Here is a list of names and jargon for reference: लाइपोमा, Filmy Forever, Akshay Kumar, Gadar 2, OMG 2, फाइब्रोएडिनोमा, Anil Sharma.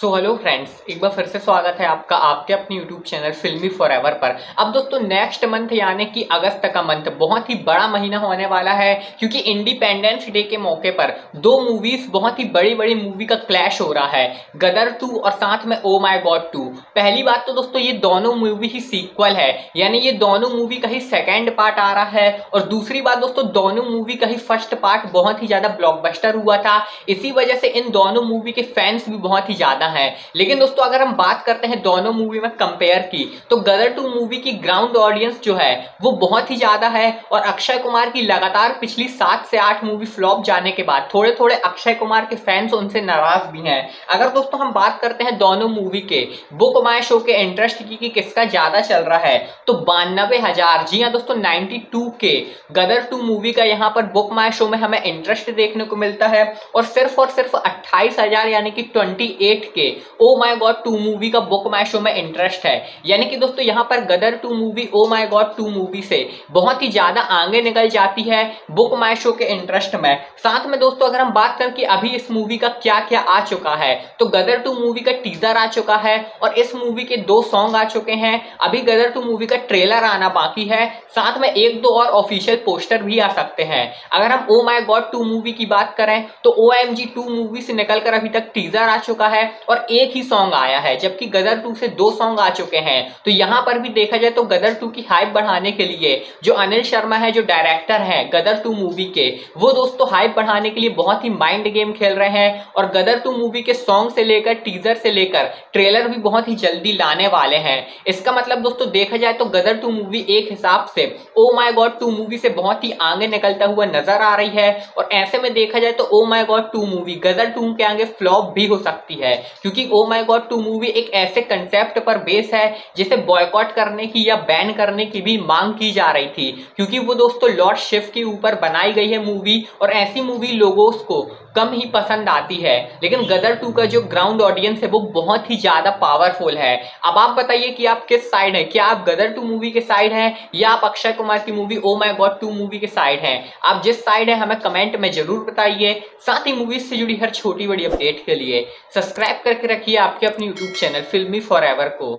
So hello friends, एक बार फिर से स्वागत है आपका आपके अपने यूट्यूब चैनल फिल्मी फॉरएवर पर। अब दोस्तों नेक्स्ट मंथ यानी कि अगस्त का मंथ बहुत ही बड़ा महीना होने वाला है, क्योंकि इंडिपेंडेंस डे के मौके पर दो मूवीज बहुत ही बड़ी मूवी का क्लैश हो रहा है, गदर 2 और साथ में ओ माई गॉड 2। पहली बात तो दोस्तों ये दोनों मूवी ही सीक्वल है, यानी ये दोनों मूवी का ही सेकेंड पार्ट आ रहा है। और दूसरी बात दोस्तों, दोनों मूवी का ही फर्स्ट पार्ट बहुत ही ज़्यादा ब्लॉकबस्टर हुआ था, इसी वजह से इन दोनों मूवी के फैंस भी बहुत ही ज़्यादा है। लेकिन दोस्तों अगर हम बात करते हैं दोनों मूवी में कंपेयर की, तो गदर 2 मूवी की ग्राउंड ऑडियंस जो है वो बहुत ही ज्यादा है। और अक्षय कुमार की लगातार पिछली 7 से 8 मूवी फ्लॉप जाने के बाद थोड़े अक्षय कुमार के फैंस उनसे नाराज भी हैं। अगर दोस्तों हम बात करते हैं दोनों मूवी के बुक माय शो के इंटरेस्ट की कि किसका ज्यादा चल रहा है, तो 92,000, जी हाँ दोस्तों 92 के गदर 2 मूवी का यहाँ पर बुक माय शो में हमें इंटरेस्ट देखने को मिलता है। और सिर्फ 28,000 यानी कि 28 के ओ माय गॉड 2 मूवी का बुक माय शो में इंटरेस्ट है। यानी कि दोस्तों यहां पर Gadar 2 movie oh my god 2 movie से बहुत ही ज्यादा आगे निकल जाती है बुक माय शो के इंटरेस्ट में। साथ में दोस्तों अगर हम बात करें कि अभी इस मूवी का क्या आ चुका है, तो गदर 2 मूवी का टीजर आ चुका है और इस मूवी के 2 सॉन्ग आ चुके हैं। अभी गदर 2 मूवी का ट्रेलर आना बाकी है, साथ में 1-2 और ऑफिशियल पोस्टर भी आ सकते हैं। अगर हम ओ माय गॉड 2 मूवी की बात करें, तो OMG 2 मूवी से निकलकर अभी तक टीजर आ चुका है और 1 ही सॉन्ग आया है, जबकि गदर 2 से 2 सॉन्ग आ चुके हैं। तो यहाँ पर भी देखा जाए तो गदर 2 की हाइप बढ़ाने के लिए जो अनिल शर्मा है, जो डायरेक्टर हैं गदर 2 मूवी के, वो दोस्तों हाइप बढ़ाने के लिए बहुत ही माइंड गेम खेल रहे हैं। और गदर 2 मूवी के सॉन्ग से लेकर टीजर से लेकर ट्रेलर भी बहुत ही जल्दी लाने वाले हैं। इसका मतलब दोस्तों देखा जाए तो गदर 2 मूवी एक हिसाब से ओ माय गॉड 2 मूवी से बहुत ही आगे निकलता हुआ नजर आ रही है। और ऐसे में देखा जाए तो oh my god 2 movie Gadar 2 के आगे फ्लॉप भी हो सकती है, क्योंकि ओ माय गॉड 2 मूवी एक ऐसे कंसेप्ट पर बेस है जिसे बॉयकॉट करने की या बैन करने की भी मांग की जा रही थी, क्योंकि वो दोस्तों लॉर्ड शिव के ऊपर बनाई गई है मूवी और ऐसी मूवी लोगों को कम ही पसंद आती है। लेकिन गदर 2 का जो ग्राउंड ऑडियंस है वो बहुत ही ज्यादा पावरफुल है। अब आप बताइए कि आप किस साइड हैं, क्या आप गदर 2 मूवी के साइड हैं या आप अक्षय कुमार की movie oh my god 2 movie के साइड हैं। आप जिस साइड हैं हमें कमेंट में जरूर बताइए। साथ ही मूवीज से जुड़ी हर छोटी बड़ी अपडेट के लिए सब्सक्राइब करके रखिए आपके अपने YouTube चैनल फिल्मी फॉरएवर को।